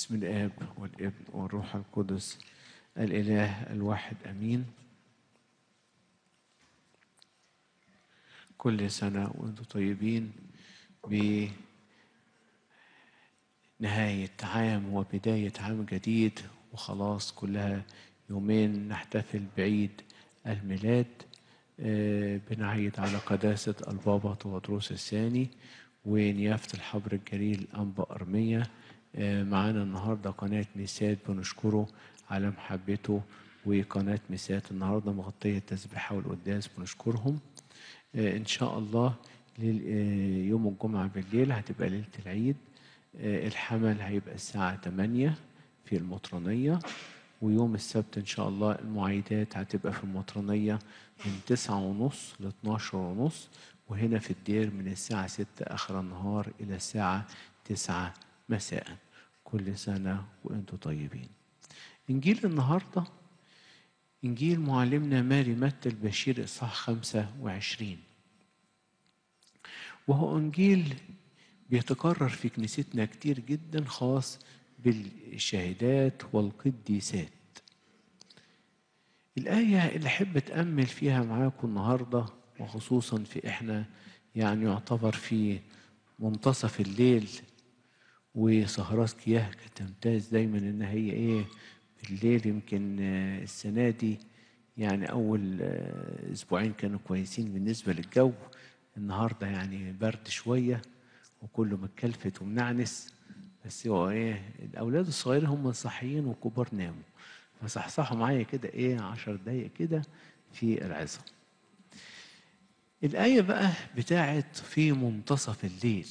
بسم الآب والابن والروح القدس الإله الواحد أمين. كل سنة وأنتم طيبين بنهاية عام وبداية عام جديد، وخلاص كلها يومين نحتفل بعيد الميلاد. بنعيد على قداسة البابا تواضروس الثاني ونيافة الحبر الجليل الأنبا إرميا. معانا النهارده قناة ميسات، بنشكره على محبته، وقناة ميسات النهارده مغطية التسبيحة والقداس، بنشكرهم. إن شاء الله يوم الجمعة بالليل هتبقى ليلة العيد، الحمل هيبقى الساعة 8 في المطرانية، ويوم السبت إن شاء الله المعايدات هتبقى في المطرانية من 9:30 ل 12:30، وهنا في الدير من الساعة 6 آخر النهار إلى الساعة 9 مساء. كل سنة وأنتم طيبين. إنجيل النهاردة إنجيل معلمنا ماري متى البشير إصحاح 25، وهو إنجيل بيتكرر في كنيستنا كتير جدا، خاص بالشاهدات والقديسات. الآية اللي أحب أتأمل فيها معاكم النهاردة، وخصوصا في إحنا يعني يعتبر في منتصف الليل، وسهرات كياهة تمتاز دايما إن هي إيه بالليل. يمكن السنة دي يعني أول أسبوعين كانوا كويسين بالنسبة للجو، النهاردة يعني برد شوية وكله متكلفت ومنعنس، بس هو إيه الأولاد الصغيرين هم صاحيين والكبار ناموا، فصحصحوا معايا كده إيه 10 دقايق كده في العظة. الآية بقى بتاعت في منتصف الليل،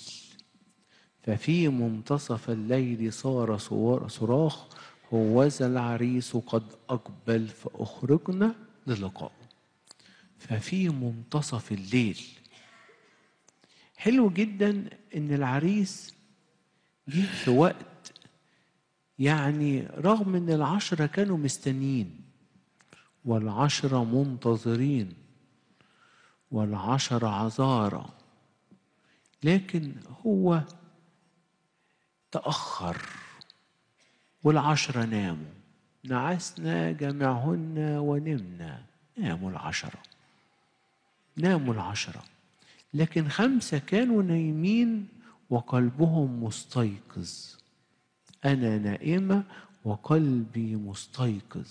ففي منتصف الليل صار صراخ هوذا العريس قد أقبل فأخرجنا للقائه. ففي منتصف الليل، حلو جدا إن العريس جه في وقت، يعني رغم إن 10 كانوا مستنيين، وال10 منتظرين، وال10 عذارى، لكن هو تأخر وال10 ناموا. نعسنا جميعهن ونمنا، ناموا العشرة، لكن 5 كانوا نايمين وقلبهم مستيقظ. أنا نائمة وقلبي مستيقظ،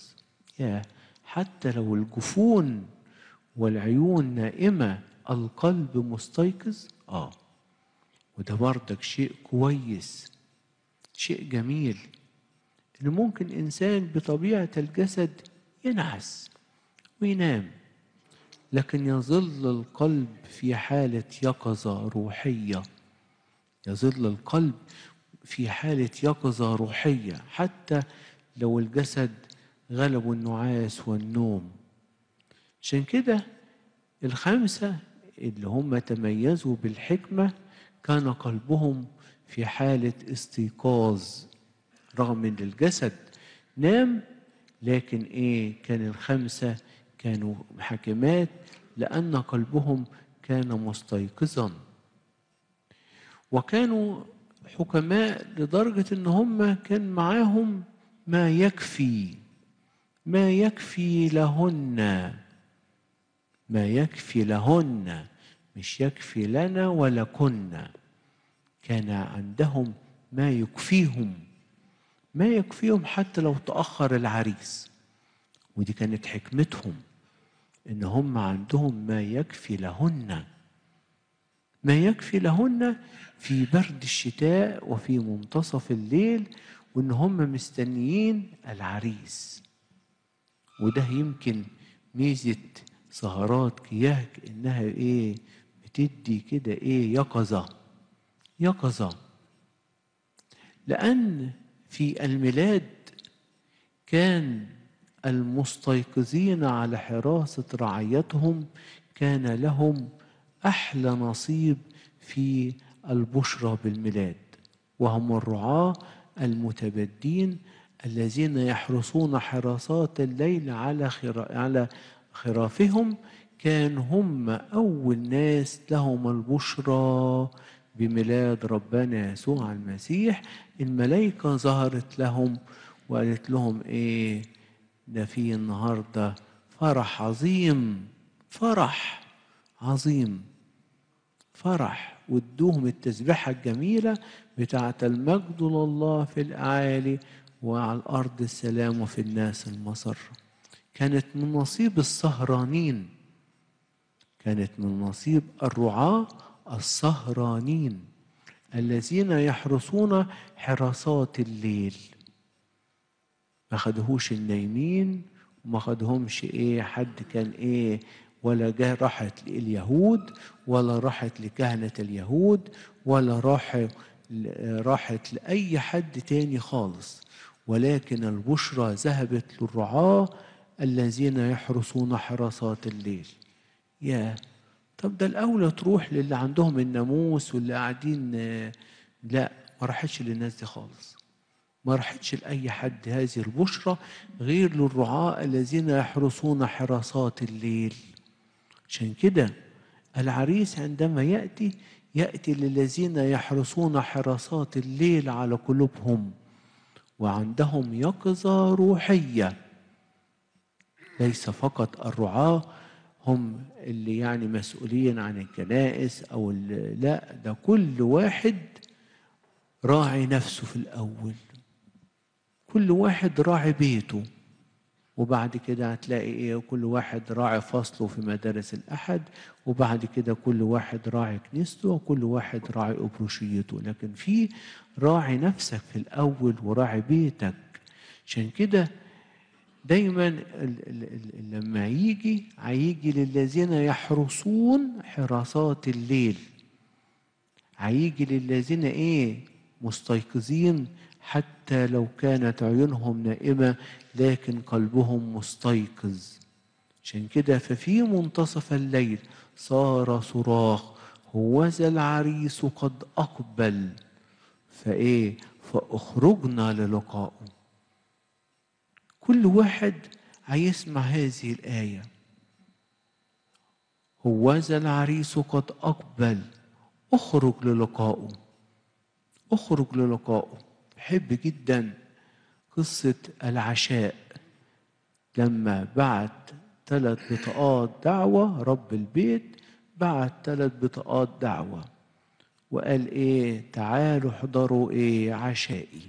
يا حتى لو الجفون والعيون نائمة القلب مستيقظ. وده بردك شيء كويس، شيء جميل، إن ممكن إنسان بطبيعة الجسد ينعس وينام، لكن يظل القلب في حالة يقظة روحية، حتى لو الجسد غلبوا النعاس والنوم. عشان كده 5 اللي هم تميزوا بالحكمة كان قلبهم في حالة استيقاظ، رغم ان الجسد نام، لكن كان 5 كانوا حاكمات لأن قلبهم كان مستيقظا، وكانوا حكماء لدرجة ان هم كان معاهم ما يكفي لهن، مش يكفي لنا ولا كنا، كان عندهم ما يكفيهم حتى لو تأخر العريس. ودي كانت حكمتهم، ان هم عندهم ما يكفي لهن في برد الشتاء وفي منتصف الليل، وان هم مستنيين العريس. وده يمكن ميزة سهرات كياهك، انها بتدي كده يقظة، لأن في الميلاد كان المستيقظين على حراسة رعايتهم كان لهم أحلى نصيب في البشرى بالميلاد، وهم الرعاة المتبدين الذين يحرسون حراسات الليل على خرافهم، كان هم أول ناس لهم البشرى بميلاد ربنا يسوع المسيح، الملائكة ظهرت لهم وقالت لهم ايه؟ ده في النهاردة فرح عظيم، فرح عظيم، فرح. وادوهم التسبيحة الجميلة بتاعة المجد لله في الأعالي وعلى الأرض السلام وفي الناس المسر. كانت من نصيب السهرانين، كانت من نصيب الرعاة السهرانين الذين يحرسون حراسات الليل، ما خدهوش النايمين وما خدهمش ايه حد كان ايه، ولا جه راحت لليهود ولا راحت لكهنة اليهود ولا راحت لأي حد تاني خالص، ولكن البشرى ذهبت للرعاة الذين يحرسون حراسات الليل. يا طب ده الأولى تروح للي عندهم الناموس واللي قاعدين، لا ما راحتش للناس دي خالص، ما راحتش لأي حد هذه البشرى غير للرعاة الذين يحرسون حراسات الليل. عشان كده العريس عندما يأتي، يأتي للذين يحرسون حراسات الليل على قلوبهم وعندهم يقظة روحية. ليس فقط الرعاة هم اللي يعني مسؤولين عن الكنائس أو لا، ده كل واحد راعي نفسه في الأول، كل واحد راعي بيته، وبعد كده هتلاقي ايه، كل واحد راعي فصله في مدارس الأحد، وبعد كده كل واحد راعي كنيسته، وكل واحد راعي أبروشيته. لكن في راعي نفسك في الأول وراعي بيتك. عشان كده دايما لما يجي هيجي للذين يحرسون حراسات الليل، هيجي للذين ايه مستيقظين، حتى لو كانت عيونهم نائمة لكن قلبهم مستيقظ. عشان كده ففي منتصف الليل صار صراخ، هوذا العريس قد أقبل، فايه فأخرجنا للقائه. كل واحد هيسمع هذه الآية، هوذا العريس قد أقبل، أخرج للقائه، أخرج للقائه. بحب جدا قصة العشاء لما بعت 3 بطاقات دعوة، رب البيت بعت 3 بطاقات دعوة وقال ايه، تعالوا احضروا ايه عشائي،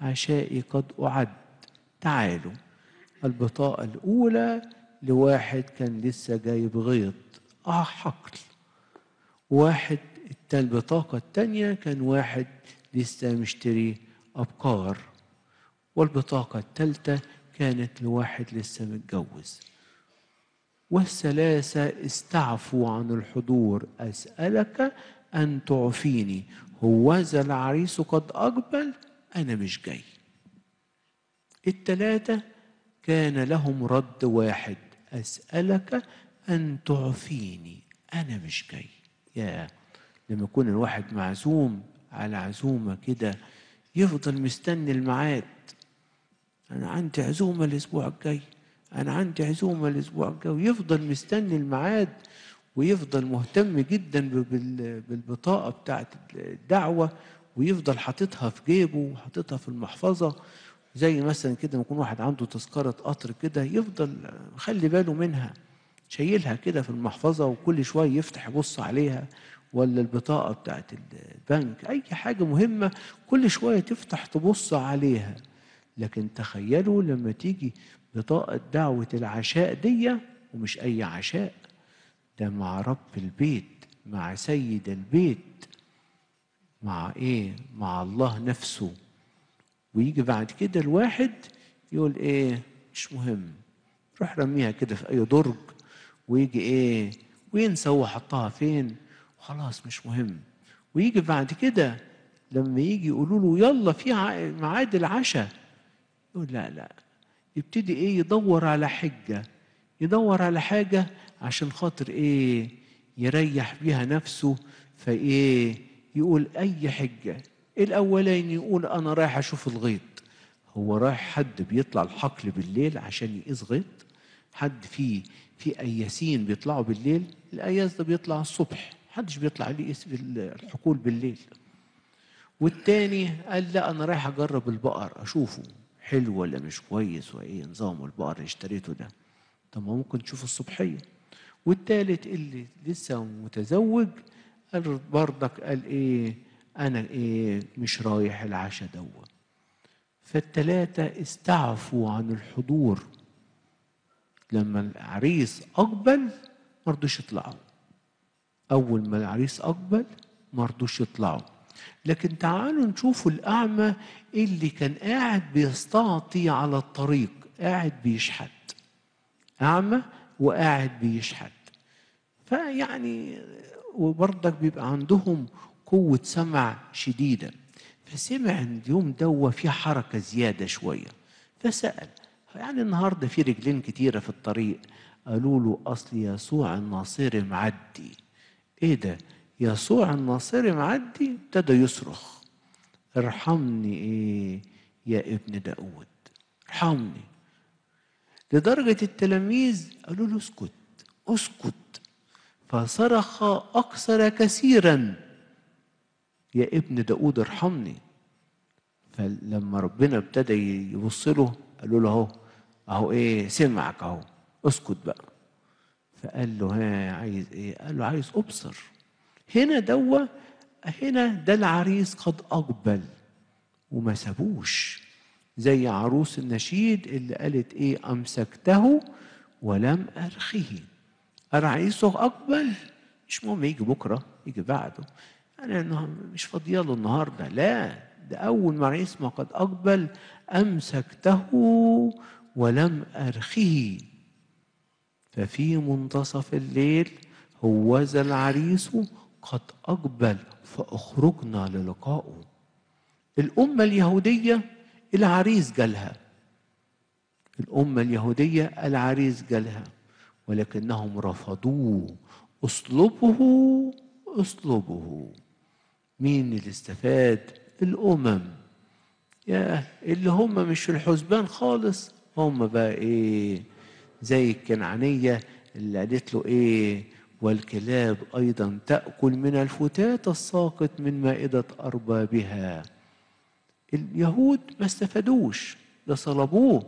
عشائي قد أعد، تعالوا. البطاقة الأولى لواحد كان لسه جايب غيط، حقل. واحد البطاقة التانية كان واحد لسه مشتري أبقار، والبطاقة الثالثة كانت لواحد لسه متجوز. والثلاثة استعفوا عن الحضور، أسألك أن تعفيني، هوذا العريس قد أقبل، أنا مش جاي. 3 كان لهم رد واحد، أسألك أن تعفيني، أنا مش جاي. يا لما يكون الواحد معزوم على عزومة كده يفضل مستني الميعاد، أنا عندي عزومة الأسبوع الجاي، أنا عندي عزومة الأسبوع الجاي، يفضل مستني الميعاد ويفضل مهتم جدا بالبطاقة بتاعت الدعوة، ويفضل حاططها في جيبه وحاططها في المحفظة. زي مثلا كده يكون واحد عنده تذكرة قطر كده، يفضل خلي باله منها، شايلها كده في المحفظة وكل شوية يفتح يبص عليها، ولا البطاقة بتاعت البنك، أي حاجة مهمة كل شوية تفتح تبص عليها. لكن تخيلوا لما تيجي بطاقة دعوة العشاء دي، ومش أي عشاء، ده مع رب البيت، مع سيد البيت، مع إيه؟ مع الله نفسه. ويجي بعد كده الواحد يقول إيه؟ مش مهم، روح رميها كده في أي درج، ويجي إيه؟ وينسى هو حطها فين، خلاص مش مهم. ويجي بعد كده لما يجي يقولوا له يلا في ميعاد العشاء، يقول لا لا، يبتدي ايه يدور على حجة، يدور على حاجة عشان خاطر ايه يريح بيها نفسه، فايه يقول اي حجة. الاولين يقول انا رايح اشوف الغيط، هو رايح حد بيطلع الحقل بالليل عشان يقيس غيط؟ حد في اياسين بيطلعوا بالليل؟ الاياس ده بيطلع الصبح، محدش بيطلع ليه اسم الحقول بالليل. والتاني قال لا أنا رايح أجرب البقر أشوفه حلو ولا مش كويس وإيه نظامه البقر اللي اشتريته ده. طب ما ممكن تشوف الصبحية. والتالت اللي لسه متزوج قال برضك قال إيه أنا إيه مش رايح العشاء دوا. فالتلاتة استعفوا عن الحضور. لما العريس أقبل ما رضوش يطلعوا. أول ما العريس أقبل ما رضوش يطلعوا. لكن تعالوا نشوفوا الأعمى اللي كان قاعد بيستعطي على الطريق، قاعد بيشحت. أعمى وقاعد بيشحت. فيعني وبرضك بيبقى عندهم قوة سمع شديدة. فسمع إن اليوم ده في حركة زيادة شوية. فسأل يعني النهارده في رجلين كتيرة في الطريق. قالوا له أصل يسوع الناصري معدي. إيه ده؟ يسوع الناصري معدي؟ ابتدى يصرخ ارحمني إيه يا ابن داود، ارحمني. لدرجة التلاميذ قالوا له اسكت اسكت، فصرخ أكثر كثيرا يا ابن داود ارحمني. فلما ربنا ابتدى يبص له قالوا له اهو ايه سمعك اهو اسكت بقى. فقال له ها عايز ايه؟ قال له عايز ابصر. هنا هنا ده العريس قد اقبل وما سابوش، زي عروس النشيد اللي قالت ايه امسكته ولم ارخيه. عريسه اقبل مش مهم يجي بكره يجي بعده، انا مش فاضيه له النهارده، لا ده أول ما العريس ما قد أقبل أمسكته ولم أرخه. ففي منتصف الليل هوذا العريس قد أقبل فأخرجنا للقائه. الأمة اليهودية العريس جالها، الأمة اليهودية العريس جالها ولكنهم رفضوه. أصلبه أصلبه. مين اللي استفاد؟ الأمم اللي هم مش في الحسبان خالص. هم بقى إيه زي الكنعانية اللي قالت له إيه والكلاب أيضا تأكل من الفتات الساقط من مائدة أربابها. اليهود ما استفادوش، ده صلبوه.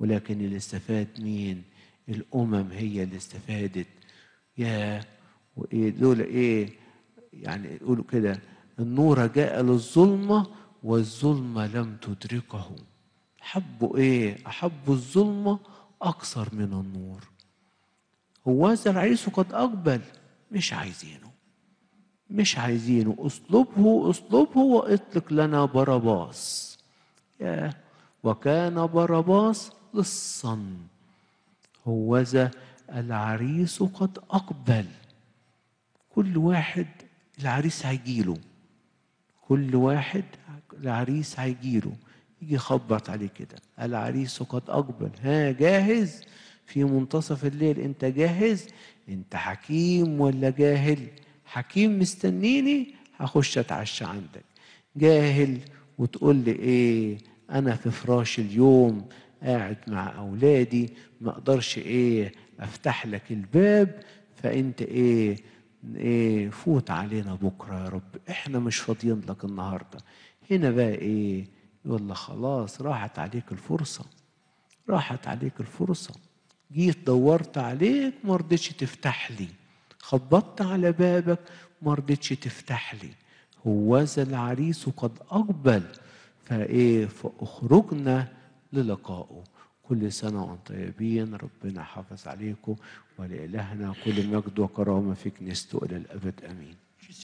ولكن اللي استفاد مين؟ الأمم هي اللي استفادت. يا وإيه دول إيه يعني يقولوا كده النور جاء للظلمة والظلمة لم تدركه. حبوا إيه؟ أحبوا الظلمة أكثر من النور. هوذا العريس قد أقبل مش عايزينه مش عايزينه. أصلبه أصلبه وأطلق لنا بارباس. وكان بارباس لصا. هوذا العريس قد أقبل. كل واحد العريس هيجيله، كل واحد العريس هيجيله، يجي يخبط عليه كده العريس قد أقبل. ها جاهز؟ في منتصف الليل أنت جاهز؟ أنت حكيم ولا جاهل؟ حكيم مستنيني هخش أتعشى عندك. جاهل وتقول لي إيه أنا في فراشي اليوم قاعد مع أولادي ما أقدرش إيه أفتح لك الباب، فأنت إيه ايه فوت علينا بكره يا رب، احنا مش فاضيين لك النهارده. هنا بقى ايه والله خلاص راحت عليك الفرصه، راحت عليك الفرصه. جيت دورت عليك ما رضيتش تفتح لي، خبطت على بابك ما رضيتش تفتح لي. هوذا العريس قد اقبل فايه فاخرجنا للقائه. كل سنة وأنتم طيبين، ربنا حافظ عليكم. ولإلهنا كل مجد وكرامة في كنيسته إلى الأبد آمين.